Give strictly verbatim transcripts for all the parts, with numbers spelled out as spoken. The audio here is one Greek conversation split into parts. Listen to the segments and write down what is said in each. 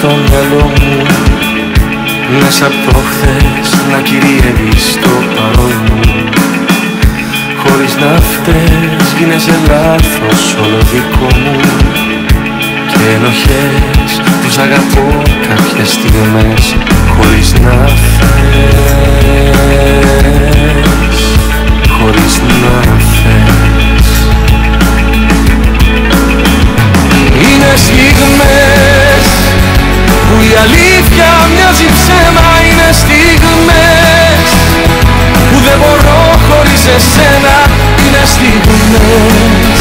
στο μυαλό μου, μέσα από το χθες να κυριεύεις το παρόν μου. Χωρίς να φταίς γίνεσαι λάθος όλο δικό μου. Και ενοχές τους αγαπώ κάποιες στιγμές, χωρίς να θες, χωρίς να θες. Είναι στιγμές που η αλήθεια μοιάζει ψέμα. Είναι στιγμές που δεν μπορώ χωρίς εσένα. Είναι στιγμές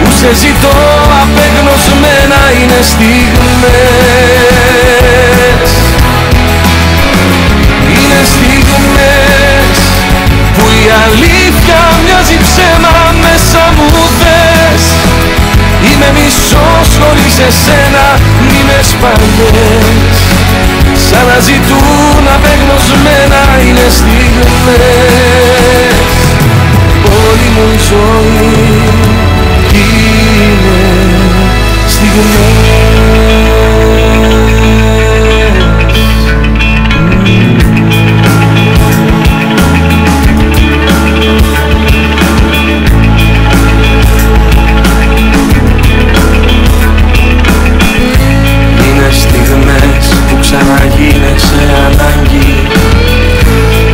που σε ζητώ απεγνωσμένα. Είναι στιγμές. Είναι στιγμές που η αλήθεια μοιάζει ψέμα. Μέσα μου θες, είμαι μισός χωρίς εσένα. Είμαι σπαγές, σαν να ζητούν απεγνωσμένα. Είναι στιγμές, όλη μου η ζωή είναι στιγμές. Ξαναγίνεσαι ανάγκη,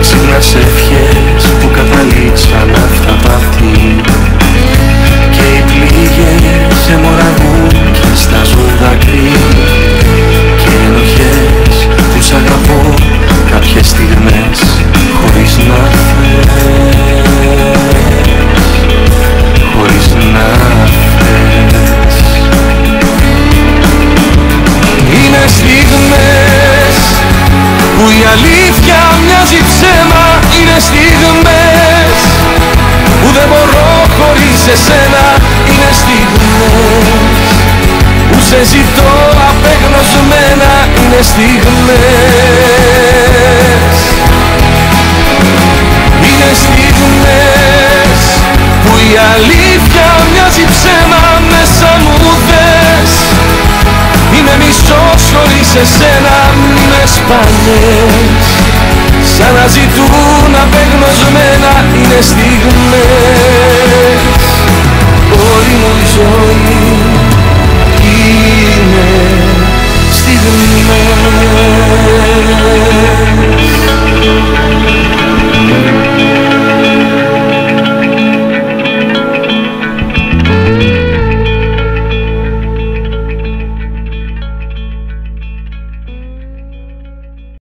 ξύπνας ευχές που καταλήξαν αυτά πάθη. Και οι πληγές αιμορραγούν και στάζουν δάκρυ. Και ενοχές τους αγαπώ κάποιες στιγμές, χωρίς να θες, χωρίς να θες. Είναι στιγμές που η αλήθεια μοιάζει ψέμα. Είναι στιγμές που δεν μπορώ χωρίς εσένα. Είναι στιγμές που σε ζητώ απεγνωσμένα. Είναι στιγμές. Είναι στιγμές που η αλήθεια μοιάζει ψέμα. Μέσα μου θες, είμαι μισός χωρίς εσένα. Είμαι σπανές, σαν να ζητούν απεγνωσμένα. Είναι στη